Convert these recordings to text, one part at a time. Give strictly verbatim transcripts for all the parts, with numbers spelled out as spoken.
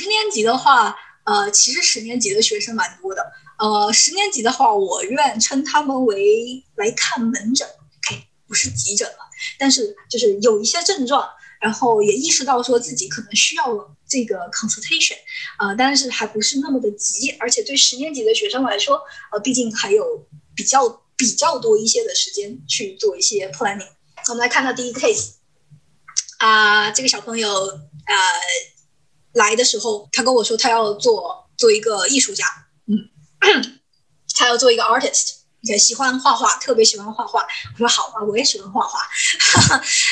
十年级的话，呃，其实十年级的学生蛮多的。呃，十年级的话，我愿称他们为来看门诊 ，OK， 不是急诊了，但是就是有一些症状，然后也意识到说自己可能需要这个 consultation， 呃，但是还不是那么的急，而且对十年级的学生来说，呃，毕竟还有比较比较多一些的时间去做一些 planning。我们来看到第一 case， 啊、呃，这个小朋友啊、呃、来的时候，他跟我说他要做做一个艺术家，嗯。他要做一个 artist， 喜欢画画，特别喜欢画画。我说好啊，我也喜欢画画。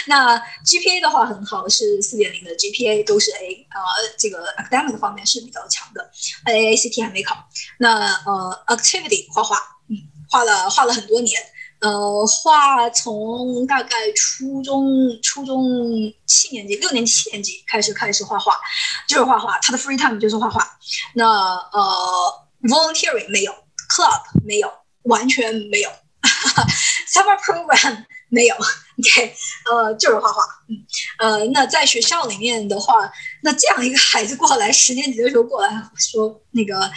那 G P A 的话很好，是 四点零 的 G P A， 都是 A， 呃，这个 academic 方面是比较强的 ，A A C T 还没考。那呃 activity 画画，嗯，画了画了很多年，呃，画从大概初中初中七年级、六年级、七年级开始开始画画，就是画画，他的 free time 就是画画。那呃。Volunteering 没有 ，Club 没有，完全没有，Summer Program 没有 ，OK， 呃，就是画画，嗯，呃，那在学校里面的话，那这样一个孩子过来，十年级的时候过来说那个，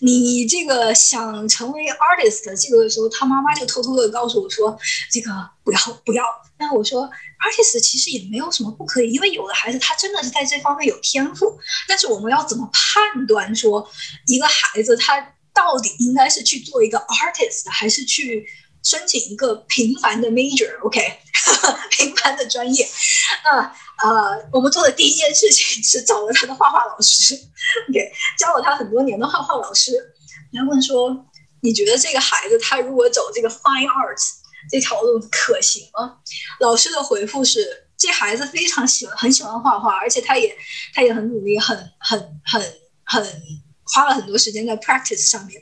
你这个想成为 artist， 这个时候他妈妈就偷偷的告诉我说，这个不要不要。那我说 artist 其实也没有什么不可以，因为有的孩子他真的是在这方面有天赋，但是我们要怎么判断说一个孩子他到底应该是去做一个 artist 还是去申请一个平凡的 major，OK， 平凡的专业。那呃，我们做的第一件事情是找了他的画画老师，给教了他很多年的画画老师，然后问说你觉得这个孩子他如果走这个 fine arts这条路可行吗？老师的回复是：这孩子非常喜欢，很喜欢画画，而且他也，他也很努力，很很很很花了很多时间在 practice 上面。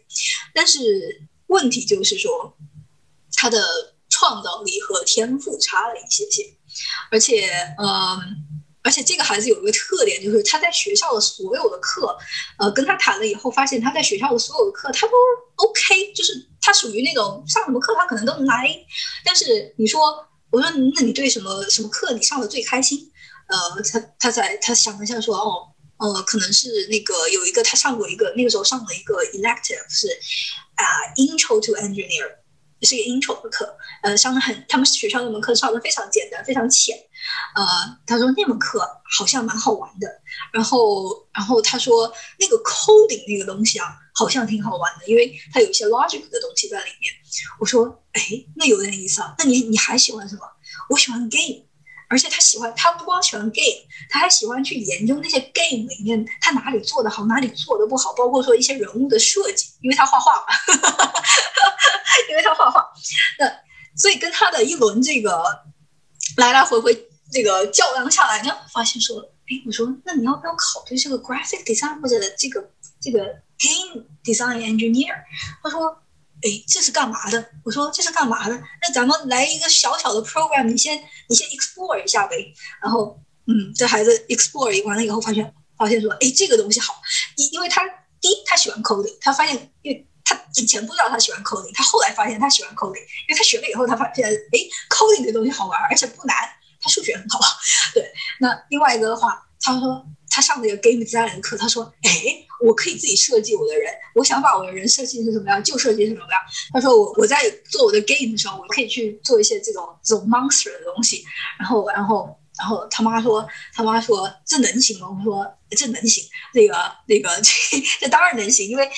但是问题就是说，他的创造力和天赋差了一些些，而且，嗯。而且这个孩子有一个特点，就是他在学校的所有的课，呃，跟他谈了以后，发现他在学校的所有的课他都 OK， 就是他属于那种上什么课他可能都能拿 A， 但是你说，我说那你对什么什么课你上的最开心？呃，他他才他想了一下说，哦，呃，可能是那个有一个他上过一个那个时候上了一个 elective 是啊、呃、Intro to Engineer。是一个 intro 的课，呃，上的很，他们学校那门课上的非常简单，非常浅，呃，他说那门课好像蛮好玩的，然后，然后他说那个 coding 那个东西啊，好像挺好玩的，因为它有一些 logic 的东西在里面。我说，哎，那有点意思啊，那你你还喜欢什么？我喜欢 game， 而且他喜欢，他不光喜欢 game， 他还喜欢去研究那些 game 里面他哪里做的好，哪里做的不好，包括说一些人物的设计，因为他画画嘛。因为他画画，那所以跟他的一轮这个来来回回这个较量下来呢，发现说，哎，我说那你要不要考虑这个 graphic design 或者这个这个 game design engineer？ 他说，哎，这是干嘛的？我说这是干嘛的？那咱们来一个小小的 program， 你先你先 explore 一下呗。然后，嗯，这孩子 explore 完了以后，发现发现说，哎，这个东西好，因因为他第一他喜欢 coding， 他发现因为。他以前不知道他喜欢 coding， 他后来发现他喜欢 coding， 因为他学了以后，他发现，哎 ，coding 这东西好玩，而且不难，他数学很好。对，那另外一个的话，他说他上那个 game design 的课，他说，哎，我可以自己设计我的人，我想把我的人设计成什么样就设计成什么样。他说我我在做我的 game 的时候，我可以去做一些这种这种 monster 的东西。然后然后然后他妈说他妈说这能行吗？我说。这能行，那个那个这这当然能行，因为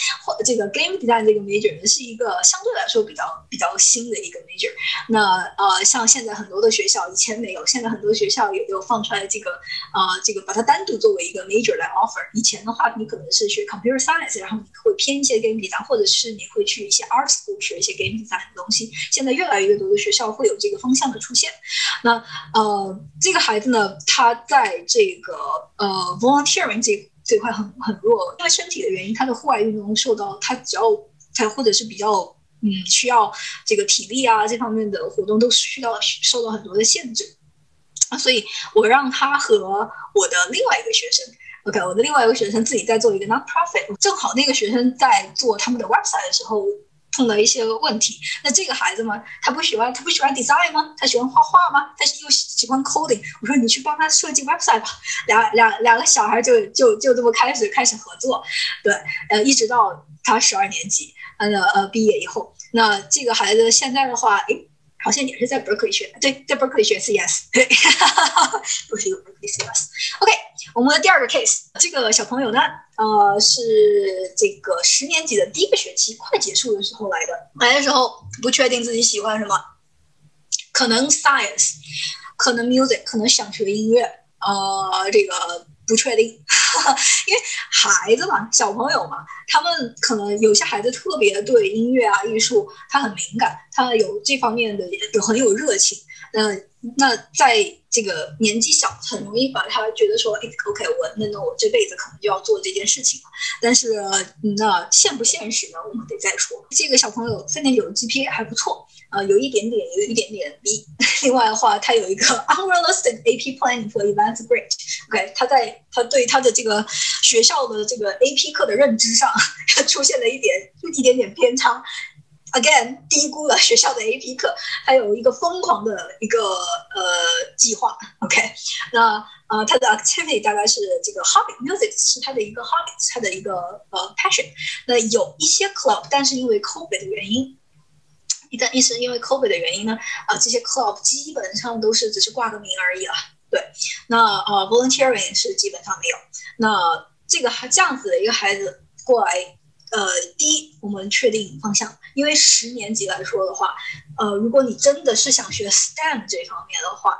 这个 game design 这个 major 是一个相对来说比较比较新的一个 major。那呃，像现在很多的学校以前没有，现在很多学校也有放出来这个呃这个把它单独作为一个 major 来 offer。以前的话，你可能是学 computer science， 然后你会偏一些 game design， 或者是你会去一些 art school 学一些 game design 的东西。现在越来越多的学校会有这个方向的出现。那呃，这个孩子呢，他在这个呃 volunteer。这这块很很弱，因为身体的原因，他的户外运动受到他只要他或者是比较嗯需要这个体力啊这方面的活动都需要受到很多的限制啊，所以我让他和我的另外一个学生 ，OK， 我的另外一个学生自己在做一个 non-profit， 正好那个学生在做他们的 website 的时候。碰到一些问题。那这个孩子嘛，他不喜欢他不喜欢 design 吗？他喜欢画画吗？他又喜欢 coding。我说你去帮他设计 website 吧。两两两个小孩就就就这么开始开始合作，对，呃，一直到他十二年级，呃呃毕业以后，那这个孩子现在的话，诶好像也是在 Berkeley 学，对，在 Berkeley 学 C S， 对，不是一个 Berkeley C S。OK， 我们的第二个 case， 这个小朋友呢，呃，是这个十年级的第一个学期快结束的时候来的，来的时候不确定自己喜欢什么，可能 science， 可能 music， 可能想学音乐，呃，这个不确定，因为孩子嘛，小朋友嘛，他们可能有些孩子特别对音乐啊、艺术，他很敏感，他有这方面的有很有热情。那那在这个年纪小，很容易把他觉得说，哎 ，OK， 我那那我这辈子可能就要做这件事情了。但是那现不现实呢？我们得再说。这个小朋友三点九的 G P A 还不错，呃，有一点点，有一点点 B。另外的话，他有一个 unrealistic A P planning for events grade。OK， 他在他对他的这个学校的这个 A P 课的认知上出现了一点一点点偏差。Again， 低估了学校的 A P 课，还有一个疯狂的一个呃计划。OK， 那呃他的 activity 大概是这个 hobby， music 是他的一个 hobby， 他的一个呃 passion。那有一些 club， 但是因为 COVID 的原因，一旦一是因为 COVID 的原因呢，啊、呃、这些 club 基本上都是只是挂个名而已了。对，那呃 volunteering 是基本上没有。那这个这样子的一个孩子过来。呃，第一，我们确定方向，因为十年级来说的话，呃，如果你真的是想学 STEM 这方面的话，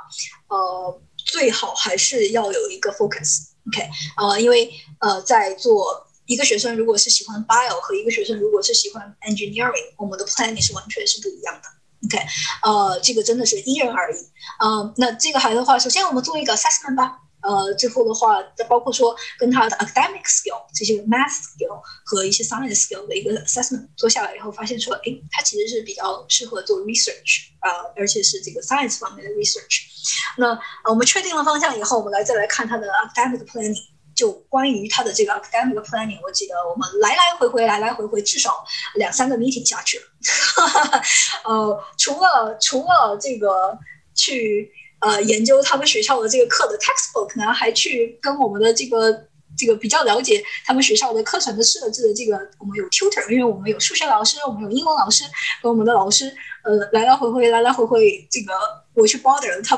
呃，最好还是要有一个 focus，OK，、okay？ 呃，因为呃，在做一个学生如果是喜欢 bio 和一个学生如果是喜欢 engineering， 我们的 planning 是完全是不一样的。OK， 呃，这个真的是因人而异。呃，那这个孩子的话，首先我们做一个 assessment 吧。呃，最后的话，包括说跟他的 academic skill 这些 math skill 和一些 science skill 的一个 assessment 做下来以后，发现说，哎，他其实是比较适合做 research 啊、呃，而且是这个 science 方面的 research。那、呃、我们确定了方向以后，我们来再来看他的 academic planning。就关于他的这个 academic planning， 我记得我们来来回回来来回回至少两三个 meeting 下去了。呃，除了除了这个去。呃，研究他们学校的这个课的 textbook 呢，还去跟我们的这个这个比较了解他们学校的课程的设置的这个，我们有 tutor， 因为我们有数学老师，我们有英文老师和我们的老师，呃，来来回回来来回回，这个我去 bother 了他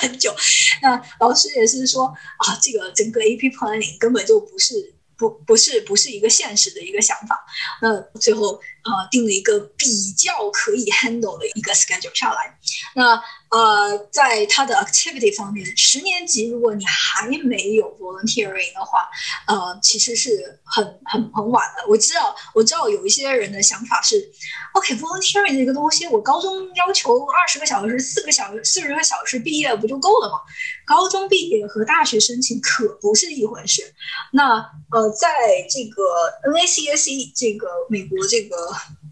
很久。那老师也是说啊，这个整个 A P planning 根本就不是。不不是不是一个现实的一个想法，那最后呃定了一个比较可以 handle 的一个 schedule 下来。那呃在他的 activity 方面，十年级如果你还没有 volunteering 的话，呃其实是很很很晚的。我知道我知道有一些人的想法是 ，OK volunteering 这个东西，我高中要求二十个小时、四个小时、四十个小时毕业不就够了吗？高中毕业和大学申请可不是一回事。那呃。在这个 N A C A C 这个美国这个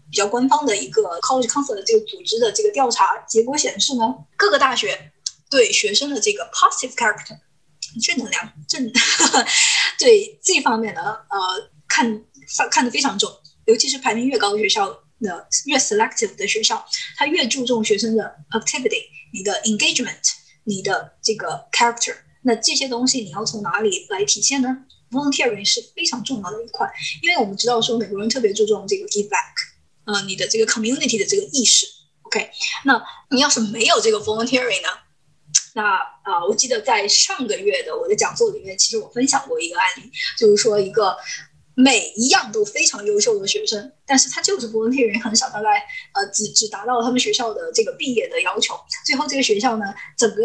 比较官方的一个 College Council 的这个组织的这个调查结果显示呢，各个大学对学生的这个 positive character 正能量正对这方面呢，呃，看看得非常重，尤其是排名越高的学校的越 selective 的学校，它越注重学生的 activity， 你的 engagement， 你的这个 character， 那这些东西你要从哪里来体现呢？Volunteering 是非常重要的一块，因为我们知道说美国人特别注重这个 give back， 呃，你的这个 community 的这个意识 ，OK， 那你要是没有这个 volunteering 呢，那啊、呃，我记得在上个月的我的讲座里面，其实我分享过一个案例，就是说一个每一样都非常优秀的学生，但是他就是 volunteering 很少，大概呃只只达到他们学校的这个毕业的要求，最后这个学校呢，整个。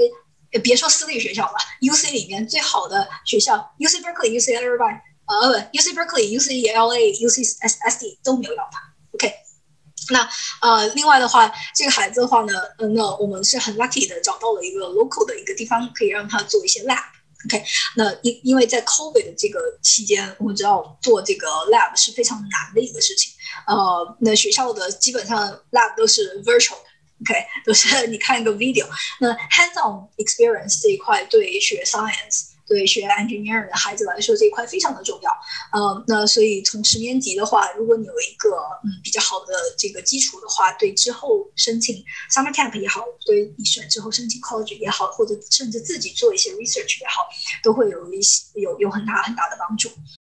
也别说私立学校了 ，U C 里面最好的学校 ，U C Berkeley、U C Irvine， 呃 ，U C Berkeley、U C L A、U C S D 都没有要他。OK， 那呃，另外的话，这个孩子的话呢，呃，那我们是很 lucky 的找到了一个 local 的一个地方，可以让他做一些 lab。OK， 那因因为在 COVID 的这个期间，我们知道做这个 lab 是非常难的一个事情。呃，那学校的基本上 lab 都是 virtual。OK， 都是你看一个 video， 那 hands-on experience 这一块对学 science 对学 engineer 的孩子来说，这一块非常的重要。呃，那所以从十年级的话，如果你有一个嗯比较好的这个基础的话，对之后申请 summer camp 也好，对你选之后申请 college 也好，或者甚至自己做一些 research 也好，都会有一些有有很大很大的帮助。